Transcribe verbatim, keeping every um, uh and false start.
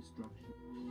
destruction.